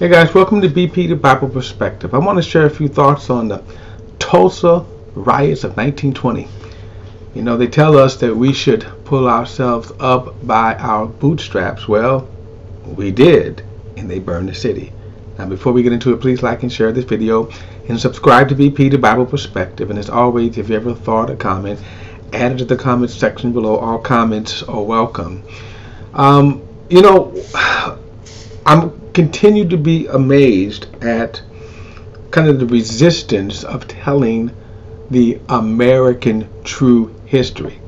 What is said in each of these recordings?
Hey guys, welcome to BP, The Bible Perspective. I want to share a few thoughts on the Tulsa riots of 1920. You know, they tell us that we should pull ourselves up by our bootstraps. Well, we did, and they burned the city. Now, before we get into it, please like and share this video and subscribe to BP, The Bible Perspective. And as always, if you ever thought a comment, add it to the comments section below. All comments are welcome. You know, I'm continued to be amazed at kind of the resistance of telling the American true history.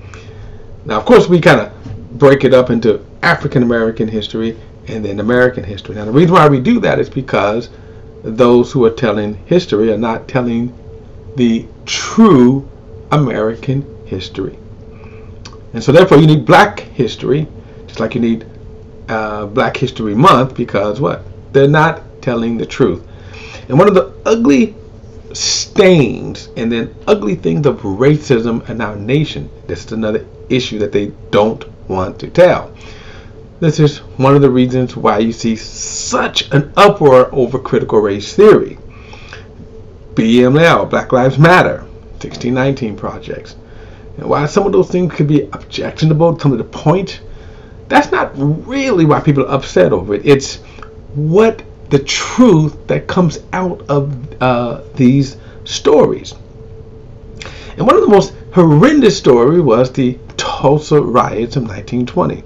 Now, of course, we kind of break it up into African-American history and then American history. Now, the reason why we do that is because those who are telling history are not telling the true American history. And so, therefore, you need black history, just like you need Black History Month, because what? They're not telling the truth. And one of the ugly stains and then ugly things of racism in our nation, this is another issue that they don't want to tell. This is one of the reasons why you see such an uproar over critical race theory, BLM, Black Lives Matter, 1619 projects. And while some of those things could be objectionable, come to the point, that's not really why people are upset over it. It's what the truth that comes out of these stories. And one of the most horrendous story was the Tulsa riots of 1920.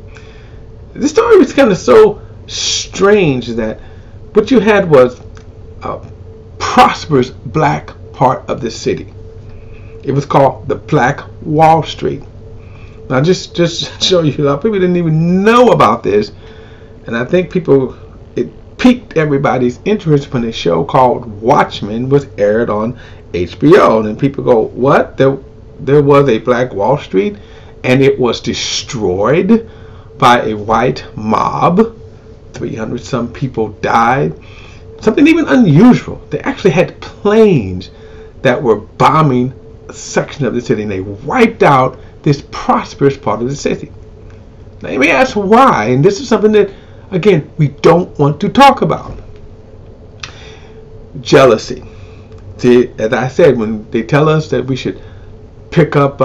This story was kind of so strange that what you had was a prosperous black part of the city. It was called the Black Wall Street. Now, just show you, a lot of people didn't even know about this, and I think people, it piqued everybody's interest when a show called Watchmen was aired on HBO, and then people go, what? There was a Black Wall Street, and it was destroyed by a white mob. 300 some people died. Something even unusual. They actually had planes that were bombing a section of the city, and they wiped out this prosperous part of the city. Now you may ask why, and this is something that, again, we don't want to talk about. Jealousy. See, as I said, when they tell us that we should pick up,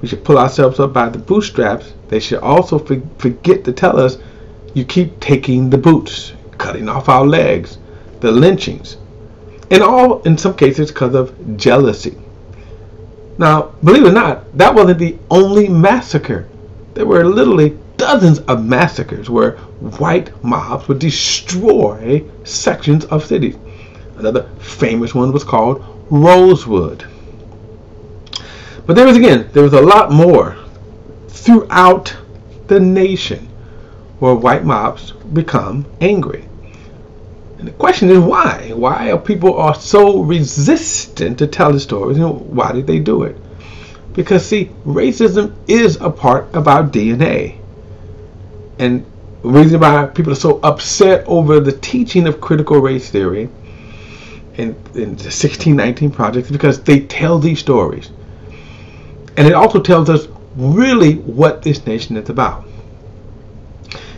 we should pull ourselves up by the bootstraps, they should also forget to tell us, you keep taking the boots, cutting off our legs, the lynchings, and all in some cases because of jealousy. Now, believe it or not, that wasn't the only massacre. There were literally dozens of massacres where white mobs would destroy sections of cities. Another famous one was called Rosewood. But there was a lot more throughout the nation where white mobs become angry. And the question is why? Why are people so resistant to tell the stories? You know, why did they do it? Because, see, racism is a part of our DNA. And the reason why people are so upset over the teaching of critical race theory in the 1619 Project is because they tell these stories. And it also tells us really what this nation is about.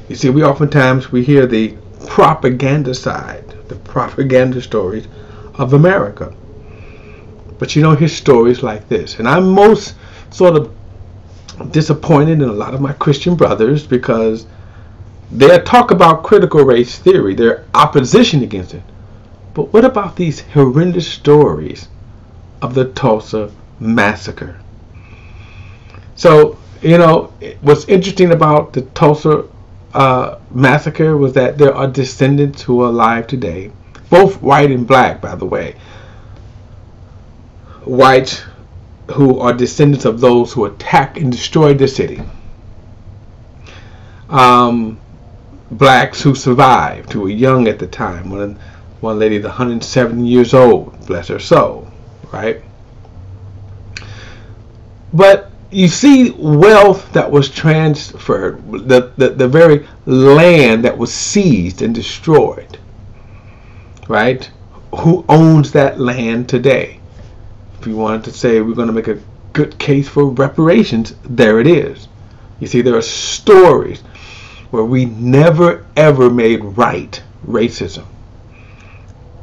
You see, we oftentimes, we hear the propaganda side, the propaganda stories of America. But you don't hear stories like this. And I'm most sort of disappointed in a lot of my Christian brothers because they talk about critical race theory, their opposition against it. But what about these horrendous stories of the Tulsa massacre? So, you know, what's interesting about the Tulsa massacre was that there are descendants who are alive today, both white and black, by the way. Whites who are descendants of those who attacked and destroyed the city. Blacks who survived, who were young at the time. One lady, 107 years old, bless her soul, right? But you see wealth that was transferred, the very land that was seized and destroyed, right? Who owns that land today? If you wanted to say we're going to make a good case for reparations, there it is. You see, there are stories where we never ever made right racism.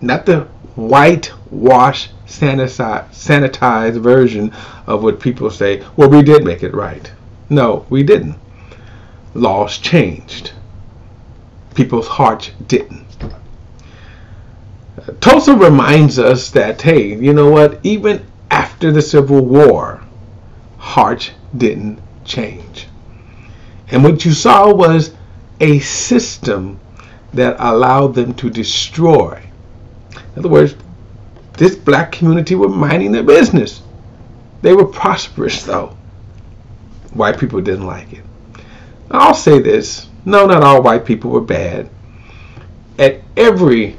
not the whitewash, sanitized version of what people say, well, we did make it right. No, we didn't. Laws changed. People's hearts didn't. Tulsa reminds us that, hey, you know what? Even after the Civil War, hearts didn't change. And what you saw was a system that allowed them to destroy. In other words, this black community were minding their business. They were prosperous, though. White people didn't like it. I'll say this. No, not all white people were bad. At every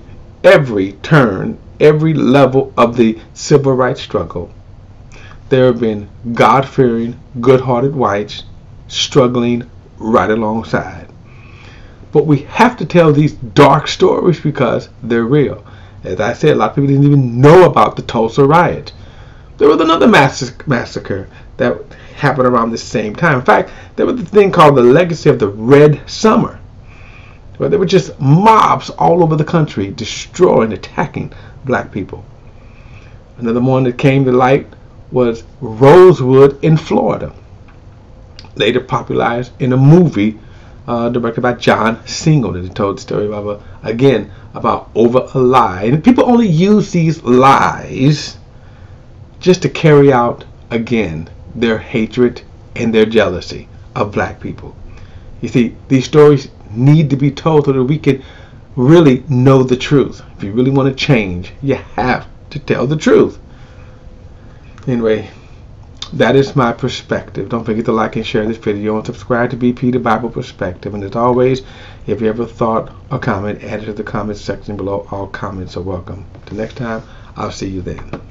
turn, every level of the civil rights struggle, there have been God-fearing, good-hearted whites struggling right alongside. But we have to tell these dark stories because they're real. As I said, a lot of people didn't even know about the Tulsa riots. There was another massacre that happened around the same time. In fact, there was a thing called the legacy of the Red Summer, where there were just mobs all over the country destroying, attacking black people. Another one that came to light was Rosewood in Florida, later popularized in a movie directed by John Singleton. He told the story about over a lie. And people only use these lies just to carry out, again, their hatred and their jealousy of black people. You see, these stories need to be told so that we can really know the truth. If you really want to change, you have to tell the truth. Anyway, that is my perspective. Don't forget to like and share this video and subscribe to BP, The Bible Perspective. And as always, if you have a thought or comment, add it to the comments section below. All comments are welcome. Till next time, I'll see you then.